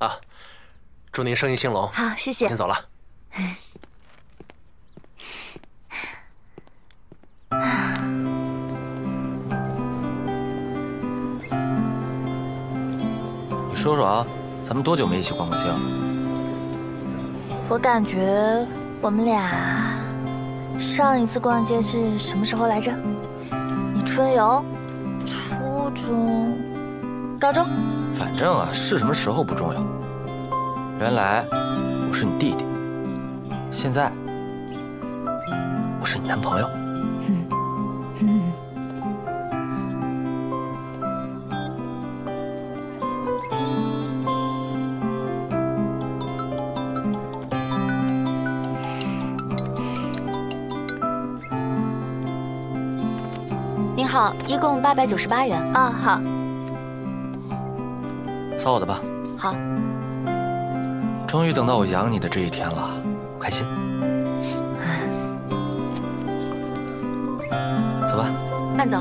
啊，祝您生意兴隆。好，谢谢。我先走了。你说说啊，咱们多久没一起逛过街了？我感觉我们俩上一次逛街是什么时候来着？你春游、初中、高中，反正啊，是什么时候不重要。原来我是你弟弟，现在我是你男朋友。 您好，一共898元。啊，好。扫我的吧。好。终于等到我养你的这一天了，开心。 慢走。